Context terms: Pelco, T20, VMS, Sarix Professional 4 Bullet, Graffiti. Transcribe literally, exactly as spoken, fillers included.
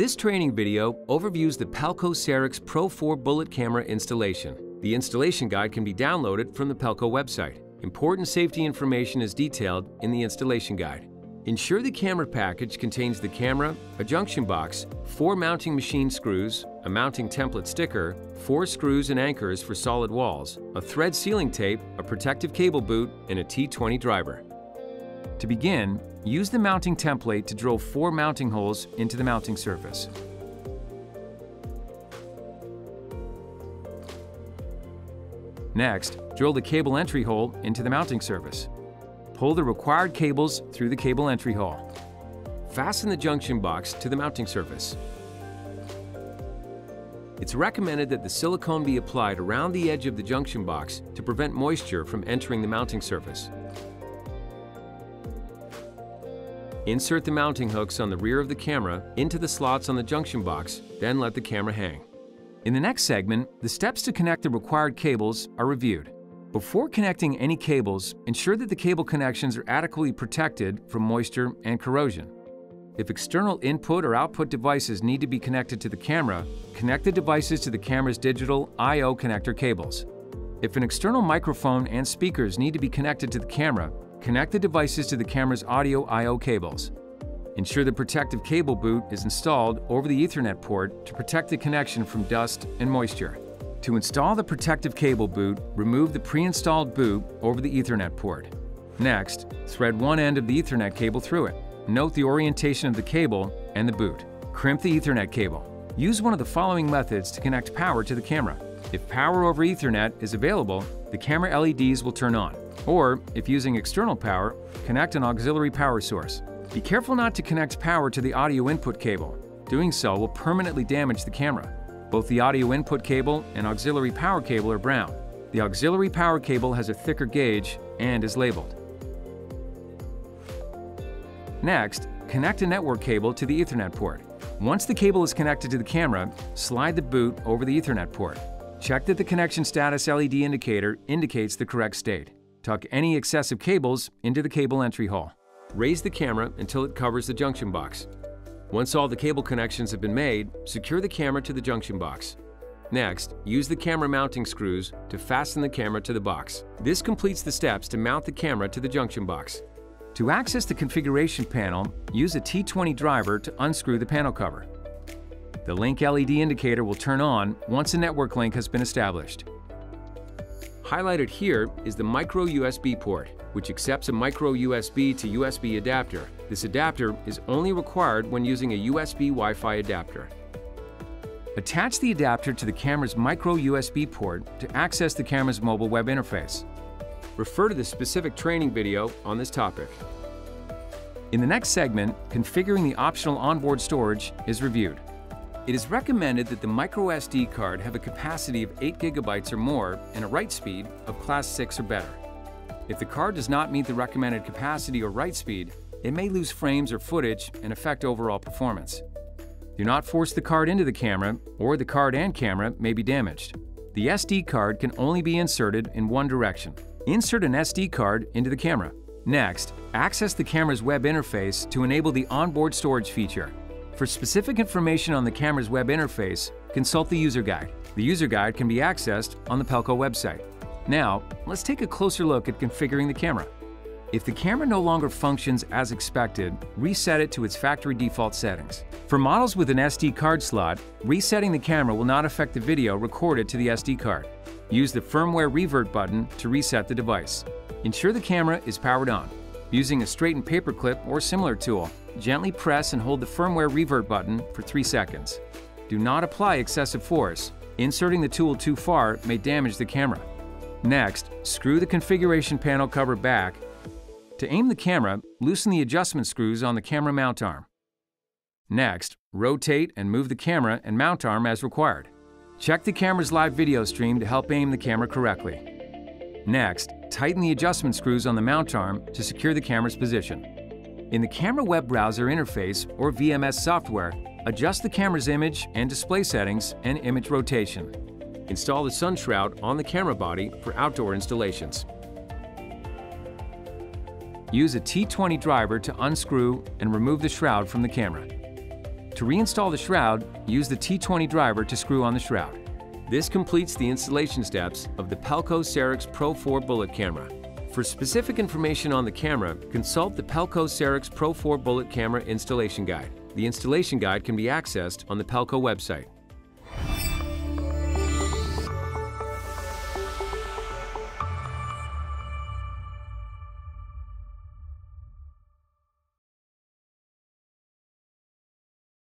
This training video overviews the Pelco Sarix Pro four Bullet Camera installation. The installation guide can be downloaded from the Pelco website. Important safety information is detailed in the installation guide. Ensure the camera package contains the camera, a junction box, four mounting machine screws, a mounting template sticker, four screws and anchors for solid walls, a thread sealing tape, a protective cable boot, and a T twenty driver. To begin, use the mounting template to drill four mounting holes into the mounting surface. Next, drill the cable entry hole into the mounting surface. Pull the required cables through the cable entry hole. Fasten the junction box to the mounting surface. It's recommended that the silicone be applied around the edge of the junction box to prevent moisture from entering the mounting surface. Insert the mounting hooks on the rear of the camera into the slots on the junction box, then let the camera hang. In the next segment, the steps to connect the required cables are reviewed. Before connecting any cables, ensure that the cable connections are adequately protected from moisture and corrosion. If external input or output devices need to be connected to the camera, connect the devices to the camera's digital I O connector cables. If an external microphone and speakers need to be connected to the camera, connect the devices to the camera's audio I O cables. Ensure the protective cable boot is installed over the Ethernet port to protect the connection from dust and moisture. To install the protective cable boot, remove the pre-installed boot over the Ethernet port. Next, thread one end of the Ethernet cable through it. Note the orientation of the cable and the boot. Crimp the Ethernet cable. Use one of the following methods to connect power to the camera. If power over Ethernet is available, the camera L E Ds will turn on. Or, if using external power, connect an auxiliary power source. Be careful not to connect power to the audio input cable. Doing so will permanently damage the camera. Both the audio input cable and auxiliary power cable are brown. The auxiliary power cable has a thicker gauge and is labeled. Next, connect a network cable to the Ethernet port. Once the cable is connected to the camera, slide the boot over the Ethernet port. Check that the connection status L E D indicator indicates the correct state. Tuck any excessive cables into the cable entry hole. Raise the camera until it covers the junction box. Once all the cable connections have been made, secure the camera to the junction box. Next, use the camera mounting screws to fasten the camera to the box. This completes the steps to mount the camera to the junction box. To access the configuration panel, use a T twenty driver to unscrew the panel cover. The link L E D indicator will turn on once a network link has been established. Highlighted here is the micro U S B port, which accepts a micro U S B to U S B adapter. This adapter is only required when using a U S B Wi-Fi adapter. Attach the adapter to the camera's micro U S B port to access the camera's mobile web interface. Refer to the specific training video on this topic. In the next segment, configuring the optional onboard storage is reviewed. It is recommended that the microSD card have a capacity of eight gigabytes or more and a write speed of class six or better. If the card does not meet the recommended capacity or write speed, it may lose frames or footage and affect overall performance. Do not force the card into the camera, or the card and camera may be damaged. The S D card can only be inserted in one direction. Insert an S D card into the camera. Next, access the camera's web interface to enable the onboard storage feature. For specific information on the camera's web interface, consult the user guide. The user guide can be accessed on the Pelco website. Now, let's take a closer look at configuring the camera. If the camera no longer functions as expected, reset it to its factory default settings. For models with an S D card slot, resetting the camera will not affect the video recorded to the S D card. Use the firmware revert button to reset the device. Ensure the camera is powered on. Using a straightened paper clip or similar tool, gently press and hold the firmware revert button for three seconds. Do not apply excessive force. Inserting the tool too far may damage the camera. Next, screw the configuration panel cover back. To aim the camera, loosen the adjustment screws on the camera mount arm. Next, rotate and move the camera and mount arm as required. Check the camera's live video stream to help aim the camera correctly. Next, tighten the adjustment screws on the mount arm to secure the camera's position. In the camera web browser interface or V M S software, adjust the camera's image and display settings and image rotation. Install the sun shroud on the camera body for outdoor installations. Use a T twenty driver to unscrew and remove the shroud from the camera. To reinstall the shroud, use the T twenty driver to screw on the shroud. This completes the installation steps of the Pelco Sarix Pro four Bullet Camera. For specific information on the camera, consult the Pelco Sarix Pro four Bullet Camera installation guide. The installation guide can be accessed on the Pelco website.